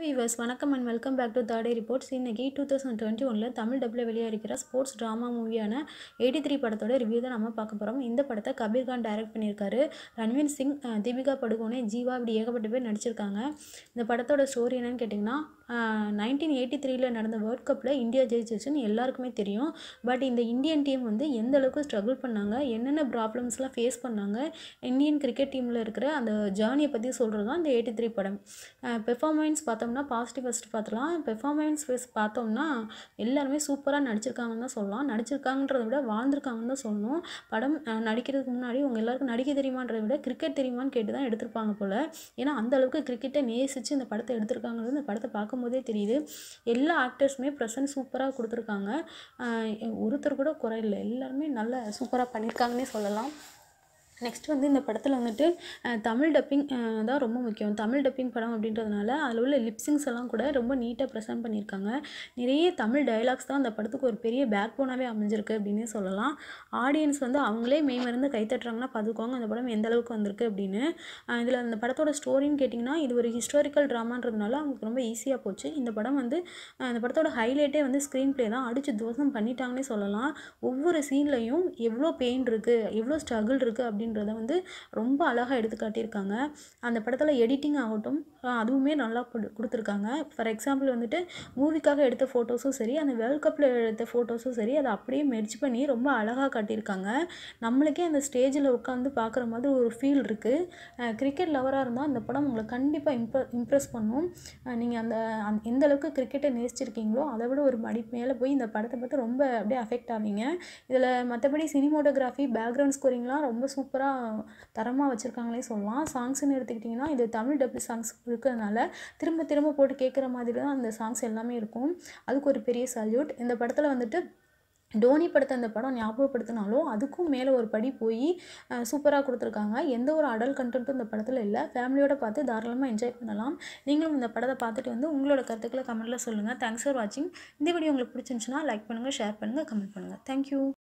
Hello viewers, vanakkam and welcome back to Third Eye Reports. Innaki 2021 la Tamil dub la veliyirukra sports drama movie ana 83 படத்தோட review தான் நாம பார்க்க போறோம். இந்த படத்தை கபீர் கான் டைரக்ட் பண்ணியிருக்காரு. ரன்வீர் சிங், தீபிகா படுகோனே, ஜீவா இப்படி ஏகப்பட்ட பேர் நடிச்சிருக்காங்க. இந்த படத்தோட ஸ்டோரி என்னன்னு கேட்டிங்கன்னா 1983 ல நடந்த வேர்ல்ட் கப்ல இந்தியா ஜெயிச்சதுன்னு எல்லாருக்குமே தெரியும். பட் இந்த இந்தியன் டீம் வந்து எந்த அளவுக்கு ஸ்ட்ரகிள் பண்ணாங்க, என்னென்ன ப்ராப்ளம்ஸ்லாம் ஃபேஸ் பண்ணாங்க, இந்தியன் கிரிக்கெட் டீம்ல இருக்கிற அந்த ஜர்னியை பத்தி சொல்றது தான் இந்த 83 படம். பெர்ஃபார்மன்ஸ் பார்த்தோம்னா பாசிட்டிவ் ஃபர்ஸ்ட் பார்த்தலாம். பெர்ஃபார்மன்ஸ் ஃபேஸ் பார்த்தோம்னா எல்லாருமே சூப்பராக நடிச்சிருக்காங்கன்னு தான் சொல்லலாம். நடிச்சிருக்காங்கன்றதை விட வாழ்ந்துருக்காங்கன்னு தான் சொல்லணும். படம் நடிக்கிறதுக்கு முன்னாடி உங்கள் எல்லாருக்கும் நடிக்க தெரியுமான்றதை விட கிரிக்கெட் தெரியுமான்னு கேட்டு தான் எடுத்திருப்பாங்க போல். ஏன்னா அந்தளவுக்கு கிரிக்கெட்டை நேசித்து இந்த படத்தை எடுத்திருக்காங்கிறது இந்த படத்தை பார்க்கும்போதே தெரியுது. எல்லா ஆக்டர்ஸுமே ப்ரெசன்ட் சூப்பராக கொடுத்துருக்காங்க. ஒருத்தர் கூட குறையில்லை, எல்லாருமே நல்லா சூப்பராக பண்ணியிருக்காங்கன்னே சொல்லலாம். நெக்ஸ்ட் வந்து இந்த படத்தில் வந்துட்டு தமிழ் டப்பிங் தான் ரொம்ப முக்கியம். தமிழ் டப்பிங் படம் அப்படின்றதுனால அதில் உள்ள லிப்சிங்ஸ் எல்லாம் கூட ரொம்ப நீட்டாக ப்ரெசென்ட் பண்ணியிருக்காங்க. நிறைய தமிழ் டைலாக்ஸ் தான் அந்த படத்துக்கு ஒரு பெரிய பேக் போனாகவே அமைஞ்சிருக்கு அப்படின்னே சொல்லலாம். ஆடியன்ஸ் வந்து அவங்களே மெய் மருந்து கைத்தட்டுறாங்கன்னா பார்த்துக்கோங்க அந்த படம் எந்த அளவுக்கு வந்திருக்கு அப்படின்னு. இதில் அந்த படத்தோட ஸ்டோரின்னு கேட்டிங்கன்னா இது ஒரு ஹிஸ்டாரிக்கல் ட்ராமான்றதுனால அவங்களுக்கு ரொம்ப ஈஸியாக போச்சு. இந்த படம் வந்து அந்த படத்தோட ஹைலைட்டே வந்து ஸ்க்ரீன் ப்ளே தான். அடித்து தோசம் பண்ணிட்டாங்கன்னே சொல்லலாம். ஒவ்வொரு சீன்லையும் எவ்வளோ பெயின் இருக்குது, எவ்வளோ ஸ்ட்ரகிள் இருக்குது அப்படின்னு வந்து ரொம்ப அழகாக எடுத்து காட்டியிருக்காங்க. அந்த படத்தில் எடிட்டிங் ஆகட்டும் அதுவுமே நல்லா கொடுத்துருக்காங்க. ஃபார் எக்ஸாம்பிள் வந்துட்டு மூவிக்காக எடுத்த ஃபோட்டோஸும் சரி, அந்த வேர்ல்ட் கப்பில் எடுத்த ஃபோட்டோஸும் சரி, அதை அப்படியே மெர்ஜ் பண்ணி ரொம்ப அழகாக காட்டியிருக்காங்க. நம்மளுக்கே அந்த ஸ்டேஜில் உட்காந்து பார்க்குற மாதிரி ஒரு ஃபீல் இருக்குது. கிரிக்கெட் லவராக இருந்தால் அந்த படம் உங்களை கண்டிப்பாக இம்ப்ரெஸ் பண்ணும். நீங்கள் அந்த எந்த அளவுக்கு கிரிக்கெட்டை நேசிச்சிருக்கீங்களோ அதை விட ஒரு மடி மேலே போய் இந்த படத்தை பார்த்து ரொம்ப அப்படியே அஃபெக்ட் ஆவீங்க. இதில் மற்றபடி சினிமோட்டோகிராஃபி, பேக்ரவுண்ட் ஸ்கோரிங்லாம் ரொம்ப சூப்பர் தரமாக வச்சுருக்காங்களே சொல்லலாம். சாங்ஸ்ன்னு எடுத்துக்கிட்டிங்கன்னா இது தமிழ் டபுள் சாங்ஸ் இருக்கிறதுனால திரும்ப திரும்ப போட்டு கேட்குற மாதிரி தான் அந்த சாங்ஸ் எல்லாமே இருக்கும். அதுக்கு ஒரு பெரிய சல்யூட். இந்த படத்தில் வந்துட்டு டோனி படத்தை அந்த படம் ஞாபகப்படுத்தினாலும் அதுக்கும் மேலே ஒரு படி போய் சூப்பராக கொடுத்துருக்காங்க. எந்த ஒரு அடல்ட் கண்டென்ட்டும் இந்த படத்தில் இல்லை. ஃபேமிலியோட பார்த்து தாராளமாக என்ஜாய் பண்ணலாம். நீங்களும் இந்த படத்தை பார்த்துட்டு வந்து உங்களோட கருத்துக்களை கமெண்ட்டில் சொல்லுங்கள். தேங்க்ஸ் ஃபார் வாட்சிங். இந்த வீடியோ உங்களுக்கு பிடிச்சிருந்துச்சுன்னா லைக் பண்ணுங்கள், ஷேர் பண்ணுங்கள், கமெண்ட் பண்ணுங்கள். தேங்க்யூ.